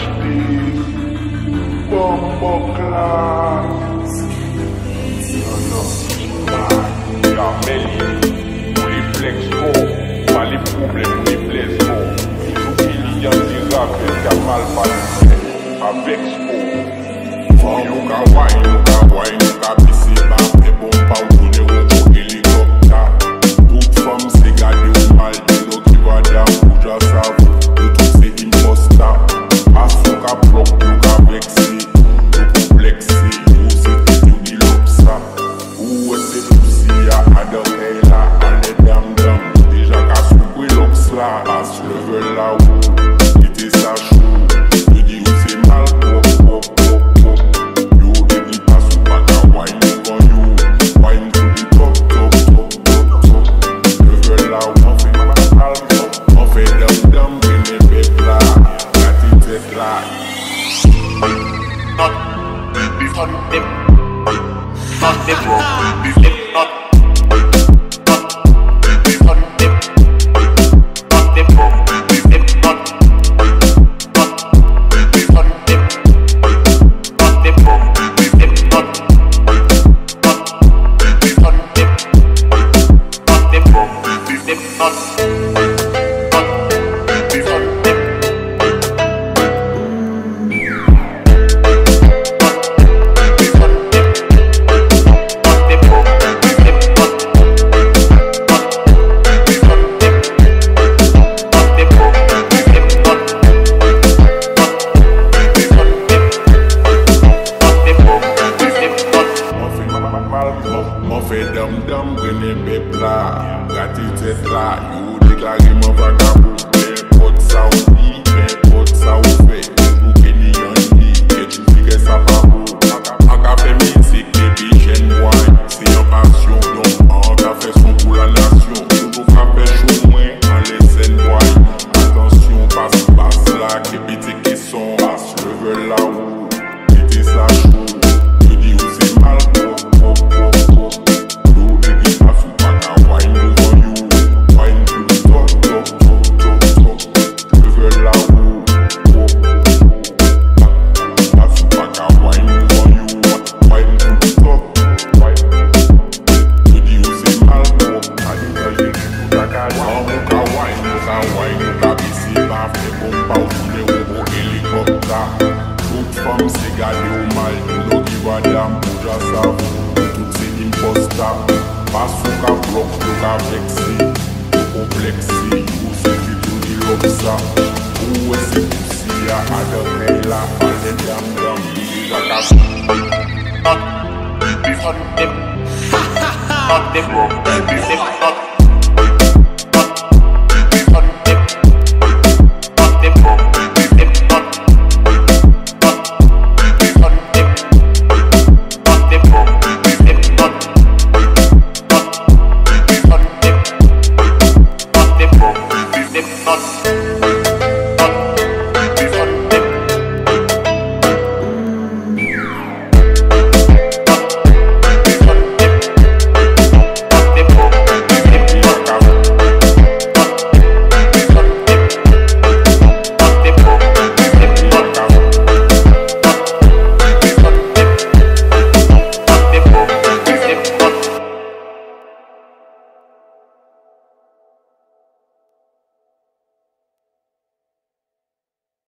știi, Bomboclan. Camelie, Multiplexco, Mali Problem, Multiplexco, Iubilia Zirac, Camal Palisé, Avexco, Yukawaii, Yukabisima, Ebomba, Uduneo, Helicopter, Toute femme se gade ou mal, de l'autre vada, Uja Savu, de tous ces impostas, Asuka Prop, Yukavexi, Yukuplexi, Yuzeti, Yudilopsa, Uwese Lucia, Adorela, Ale Damdam, Deja Kasukwe Lopsla, Aslevel la ou, Ite sa chou, Je di ou se mal, Not the problem,